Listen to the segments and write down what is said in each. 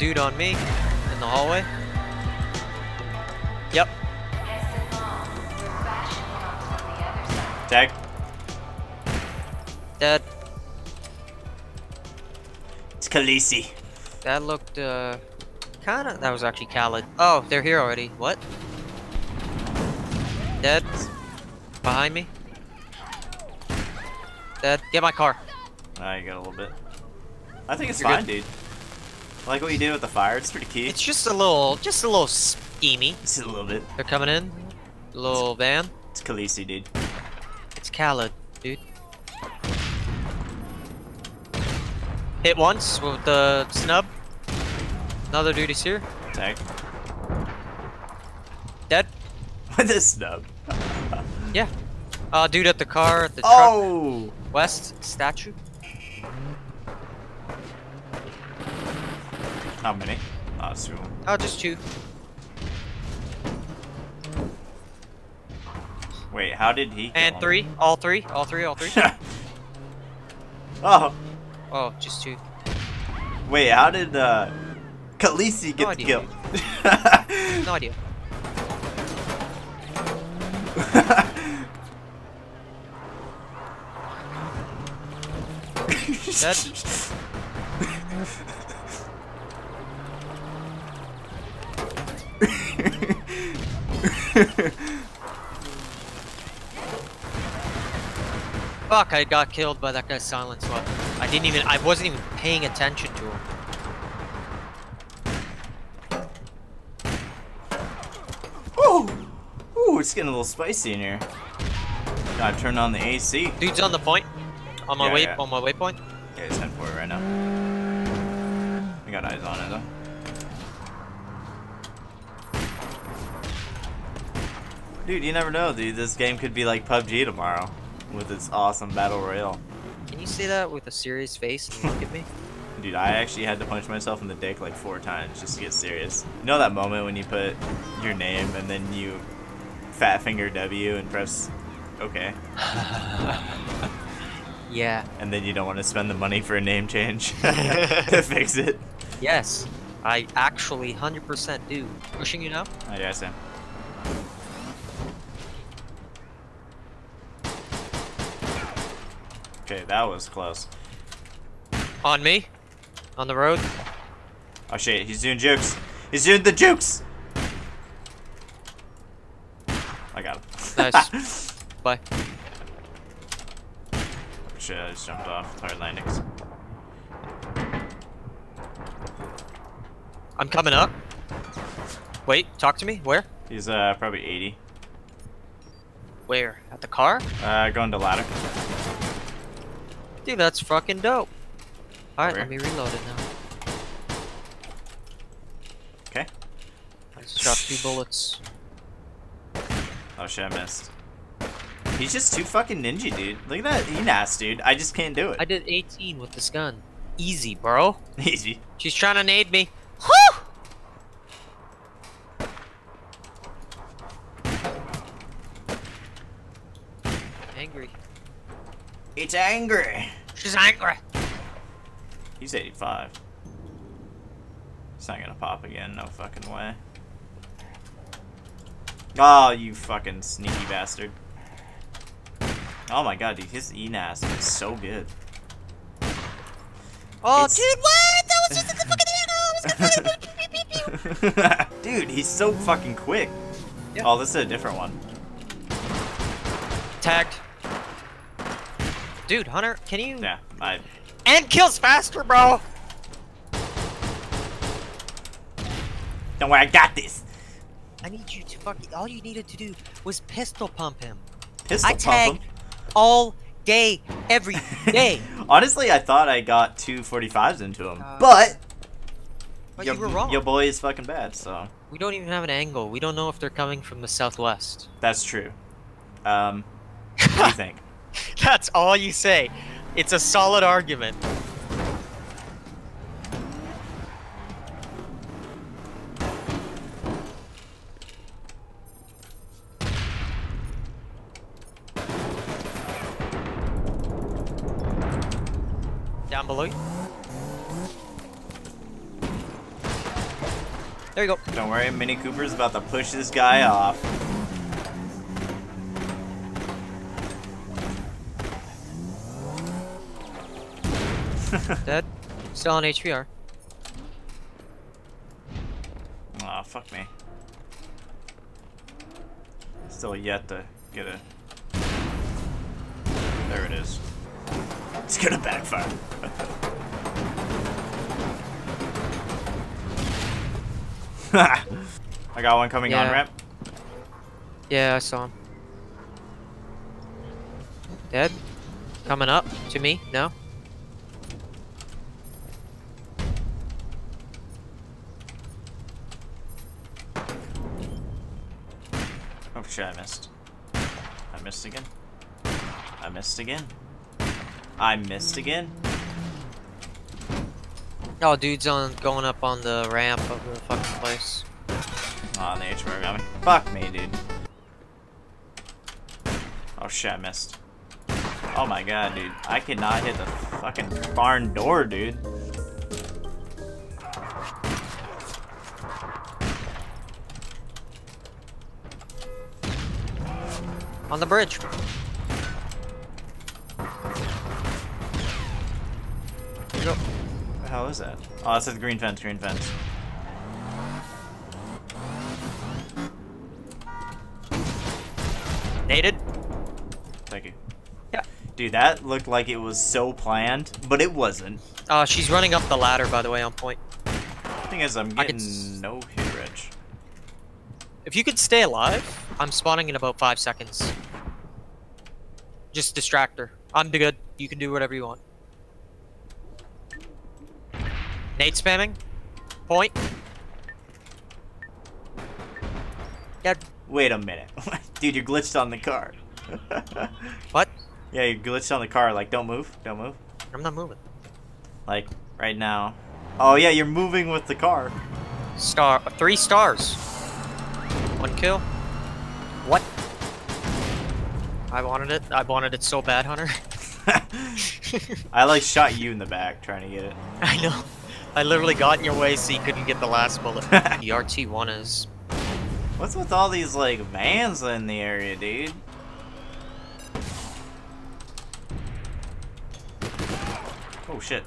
dude on me in the hallway. Yep. Tag. Dead. It's Khaleesi. That looked, kinda. That was actually Khaled. Oh, they're here already. What? Dead. Behind me. Dead. Get my car. Ah, you got a little bit. I think it's fine, dude. I like what you did with the fire. It's pretty key. It's just a little schemy. Just a little bit. They're coming in. Little van. It's Khaleesi, dude. It's Khaled, dude. Hit once with the snub. Another dude is here. Tag. Dead. With a snub. Yeah. Dude at the car, at the truck. West statue. How many? Oh, two. Oh, just two. Wait, how did he? And three. All three. All three. All three. Oh. Oh, just two. Wait, how did Khaleesi get the kill? No idea. Dead. Fuck, I got killed by that guy's silence weapon. I wasn't even paying attention to him. Oh! Ooh, it's getting a little spicy in here. Gotta turn on the AC. Dude's on the point. On my on my waypoint. Yeah, he's heading for it right now. I got eyes on it though. Dude, you never know, dude. This game could be like PUBG tomorrow with its awesome battle royale. Can you say that with a serious face and look at me? Dude, I actually had to punch myself in the dick like 4 times just to get serious. You know that moment when you put your name and then you fat finger W and press OK? Yeah. And then you don't want to spend the money for a name change to fix it? Yes. I actually 100% do. Pushing you now? Oh, yeah, Sam. Okay, that was close. On me? On the road? Oh shit, he's doing jukes. He's doing the jukes! I got him. Nice. Bye. Shit, I just jumped off. Hard landings. I'm coming up. Wait, talk to me. Where? He's probably 80. Where? At the car? Going to ladder. Dude, that's fucking dope. Alright, let me reload it now. Okay. I just shot 2 bullets. Oh shit, I missed. He's just too fucking ninja, dude. Look at that E-NAS, dude. I just can't do it. I did 18 with this gun. Easy, bro. Easy. She's trying to nade me. Woo! Angry. It's angry. She's angry. He's 85. It's not gonna pop again, no fucking way. Oh, you fucking sneaky bastard. Oh my god, dude, his E-NAS is so good. Oh, it's... dude, what? That was just in the fucking ammo! Dude, he's so fucking quick. Yep. Oh, this is a different one. Tagged. Dude, Hunter, can you... Yeah, I... And kills faster, bro! Don't worry, I got this! I need you to fucking... All you needed to do was pistol pump him. Pistol pump him? I tagged all day, every day. Honestly, I thought I got 2 45s into him, but you were wrong. Your boy is fucking bad, so... We don't even have an angle. We don't know if they're coming from the southwest. That's true. What do you think? That's all you say. It's a solid argument. Down below you. There we go. Don't worry, Mini Cooper's about to push this guy off. Dead. Still on HVR. Aw, oh, fuck me. Still yet to get a... There it is. It's gonna backfire. I got one coming on ramp. Yeah, I saw him. Dead. Coming up to me. No. Oh shit! I missed. I missed again. I missed again. I missed again. Oh, dude's on going up on the ramp of the fucking place. Oh, the HMR got me. Fuck me, dude. Oh shit, I missed. Oh my god, dude. I cannot hit the fucking barn door, dude. On the bridge. Go. What the hell is that? Oh, that's at the green fence, green fence. Naded. Thank you. Yeah. Dude, that looked like it was so planned, but it wasn't. She's running up the ladder, by the way, on point. The thing is, I'm getting no hit, Rich. If you could stay alive, I'm spawning in about 5 seconds. Just distract her. I'm good. You can do whatever you want. Nade spamming. Point. Dead. Wait a minute. Dude, you glitched on the car. What? Yeah, you glitched on the car. Like, don't move. Don't move. I'm not moving. Like, right now. Oh, yeah, you're moving with the car. Star. 3 stars. 1 kill. What? I wanted it. I wanted it so bad, Hunter. I, like, shot you in the back trying to get it. I know. I literally got in your way so you couldn't get the last bullet. The RT1 is... What's with all these, like, vans in the area, dude? Oh, shit.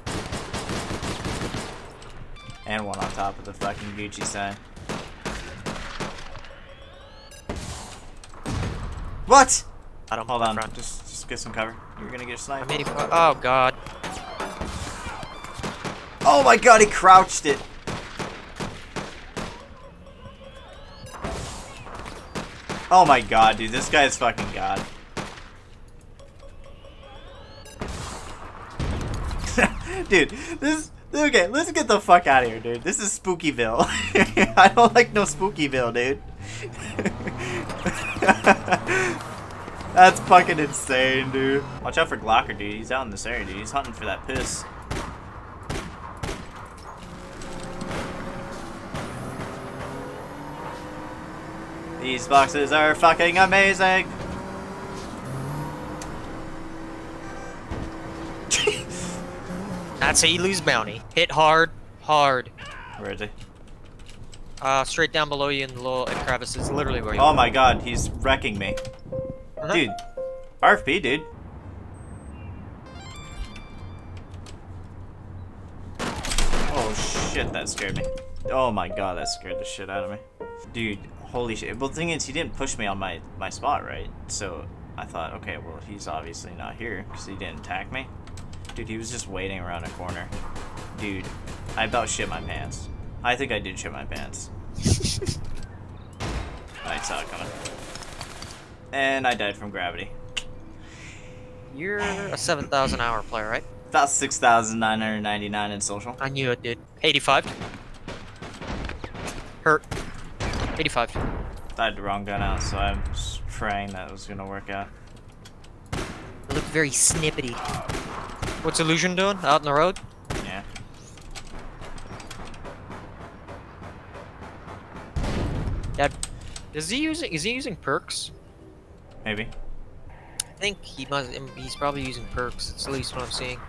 And one on top of the fucking Gucci sign. What? I don't... Hold on. Just get some cover. You're gonna get sniped. Oh, God. Oh my god, he crouched it. Oh my god, dude, this guy is fucking god. Dude, this... Okay, let's get the fuck out of here, dude. This is Spookyville. I don't like no Spookyville, dude. That's fucking insane, dude. Watch out for Glocker, dude. He's out in this area, dude. He's hunting for that piss. These boxes are fucking amazing! That's how you lose bounty. Hit hard, hard. Where is he? Straight down below you in the little crevice. It's literally where you are. Oh my god, he's wrecking me. Dude, RFP, dude. Oh shit, that scared me. Oh my god, that scared the shit out of me. Dude, holy shit. Well, the thing is, he didn't push me on my spot, right? So I thought, okay, well, he's obviously not here because he didn't attack me. Dude, he was just waiting around a corner. Dude, I about shit my pants. I think I did shit my pants. I saw it coming. And I died from gravity. You're a 7,000 hour player, right? About 6,999 in social. I knew it, dude. 85. Hurt. 85. I had the wrong gun out, so I'm praying that it was gonna work out. It looked very snippety. What's Illusion doing? Out in the road? Yeah. Dad, is he using perks? Maybe. I think he must. He's probably using perks. It's at least what I'm seeing.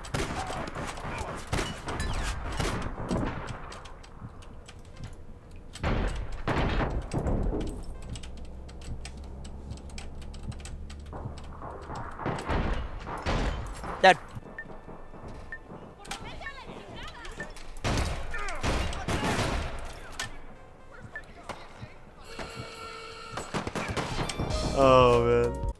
Oh man.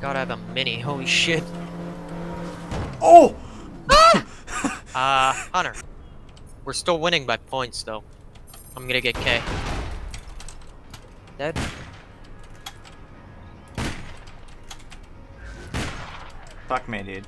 Gotta have a mini, holy shit. Oh! Hunter. We're still winning by points though. I'm gonna get K. Dead? Fuck me, dude.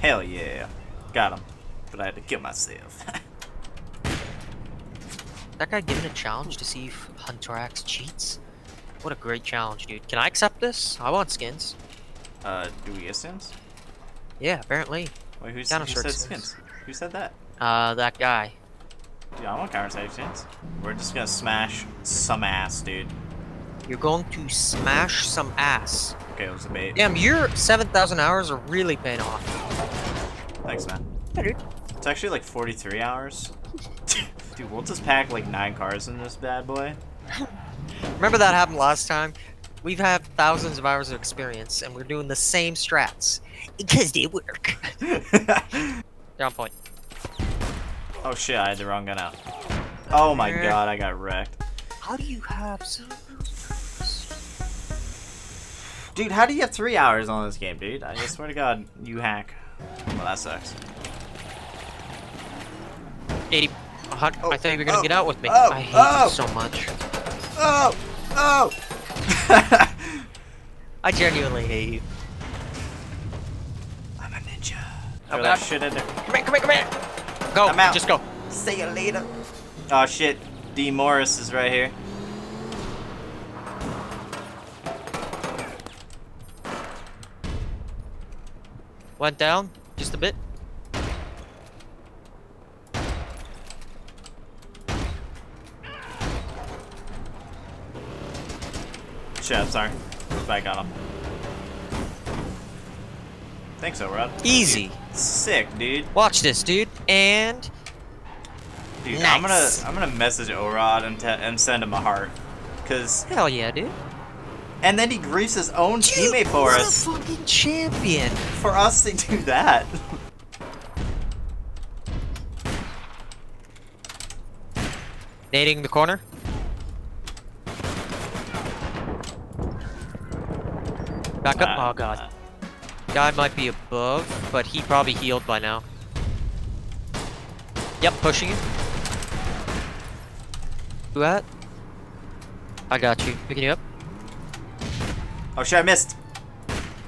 Hell yeah. Got him. But I had to kill myself. That guy giving a challenge to see if Hunterax cheats? What a great challenge, dude. Can I accept this? I want skins. Do we get skins? Yeah, apparently. Wait, who said skins? Who said that? That guy. Dude, I want counter-strike skins. We're just gonna smash some ass, dude. You're going to smash some ass. Okay, it was a bait. Damn, your 7,000 hours are really paying off. Thanks, man. Hey, dude. It's actually like 43 hours. Dude, we'll just pack like 9 cars in this bad boy. Remember that happened last time? We've had thousands of hours of experience, and we're doing the same strats. Because they work. Down point. Oh shit, I had the wrong gun out. Oh my god, I got wrecked. How do you have so much? Dude, how do you have 3 hours on this game, dude? I swear to god, you hack. Well, that sucks. 80. I thought you were gonna get out with me. I hate you so much. Oh! Oh! I genuinely hate you. I'm a ninja. Oh, that shit in there. Come here, come here, come here! Go, I'm out. Just go. See you later. Oh shit, D. Morris is right here. Went down, just a bit. Shit, I'm sorry. Back on him. Think so, Rod. Easy. Sick, dude. Watch this, dude. And dude, nice. I'm gonna message O-Rod and send him a heart, cause hell yeah, dude. And then he griefs his own teammate for us. What a fucking champion! For us to do that. Nading the corner. Back up. Oh god. Guy might be above, but he probably healed by now. Yep, pushing you. Who at? I got you. Picking you up. Oh shit, I missed.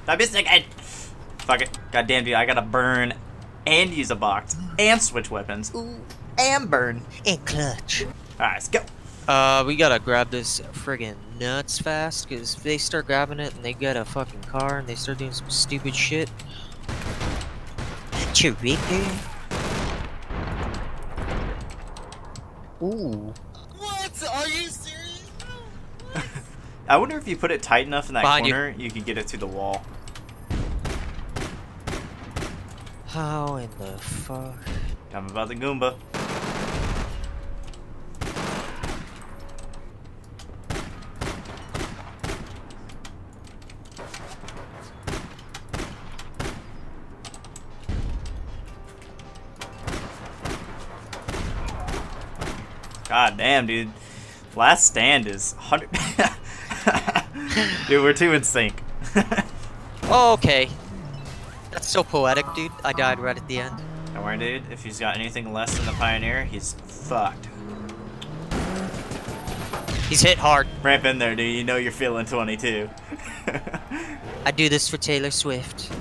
I missed again. Fuck it. Goddamn, dude, I gotta burn and use a box and switch weapons. Ooh, and burn. And clutch. Alright, let's go. We gotta grab this friggin' nuts fast, cause if they start grabbing it and they get a fucking car and they start doing some stupid shit. Chiriku. Ooh. What? Are you serious? What? I wonder if you put it tight enough in that corner, you could get it through the wall. How in the fuck? I'm about the Goomba. God damn, dude. Last stand is 100. Dude, we're too in sync. Okay. That's so poetic, dude. I died right at the end. Don't worry, dude. If he's got anything less than the Pioneer, he's fucked. He's hit hard. Ramp in there, dude. You know you're feeling 22. I do this for Taylor Swift.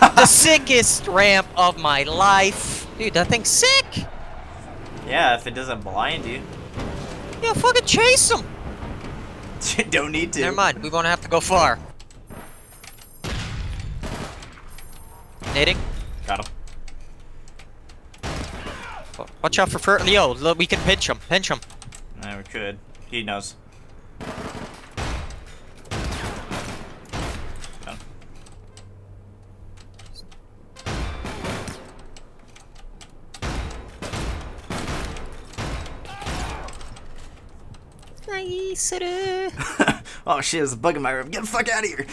The sickest ramp of my life. Dude, that thing's sick. Yeah, if it doesn't blind you. Yeah, fucking chase him! Don't need to. Never mind, we won't have to go far. Nading. Got him. Watch out for Fert Leo. We can pinch him. Pinch him. No, we could. He knows. Got him. Oh shit, there's a bug in my room. Get the fuck out of here.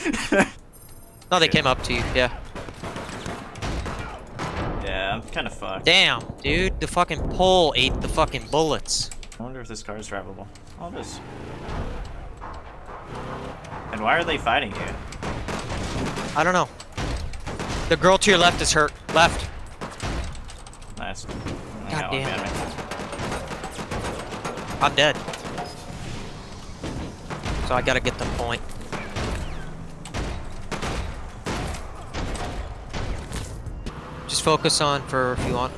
No, they came up to you, yeah. Yeah, I'm kind of fucked. Damn, dude, the fucking pole ate the fucking bullets. I wonder if this car is drivable. Oh, it is. And why are they fighting you? I don't know. The girl to your left is hurt. Left. Nice. God damn. I'm dead. So I gotta get the point. Just focus on for if you want.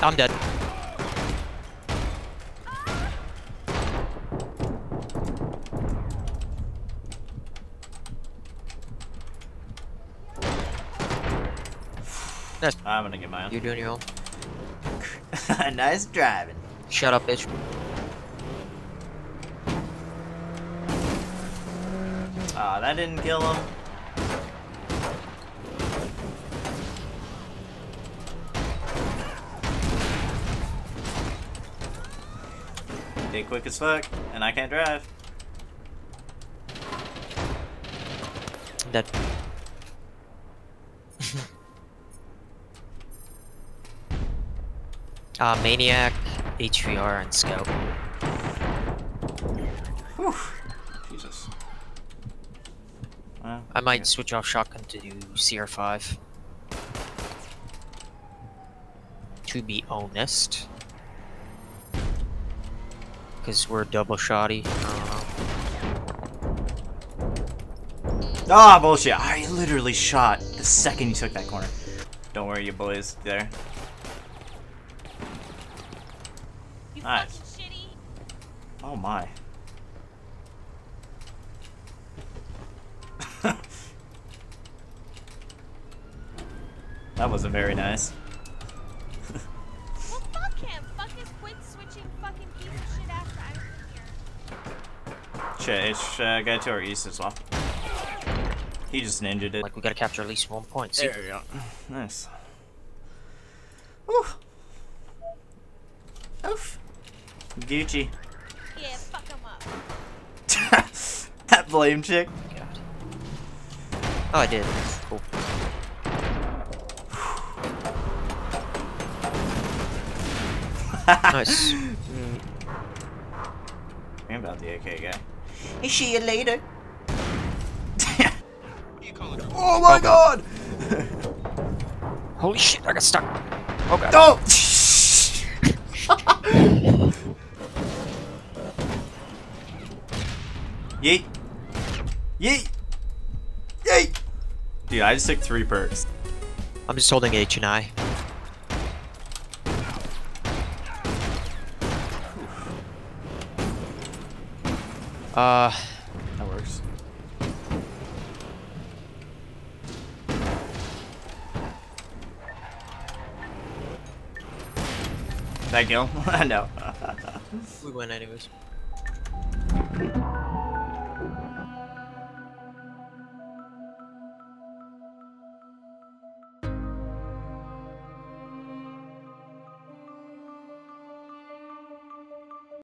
I'm dead. Nice. I'm gonna get mine. You're doing your own. Nice driving. Shut up, bitch. Ah, that didn't kill him. They quick as fuck, and I can't drive. Dead. Maniac, HVR, and Scout. Whew. Jesus. Well, I might switch off shotgun to do CR5. To be honest. Because we're double shotty. Ah, bullshit. I literally shot the second you took that corner. Don't worry, you boys. There. Nice. Oh my. That wasn't very nice. Well, fuck him. Fuck his quick switching fucking piece of shit after I was in here. Shit, it's guy to our east as well. He just ninja'd it. Like, we gotta capture at least 1 point. There we go. Nice. Woo! Oof. Gucci. Yeah, fuck him up. That blame chick. God. Oh, I did. Cool. Nice. Forget about the AK guy. Hey, see you later. What do you call it? Oh my god! Holy shit, I got stuck. Oh god. Oh! Yeet. Yeet. Yeet. Dude, I just took 3 perks. I'm just holding H and I. That works. That kill? I know. We win anyways.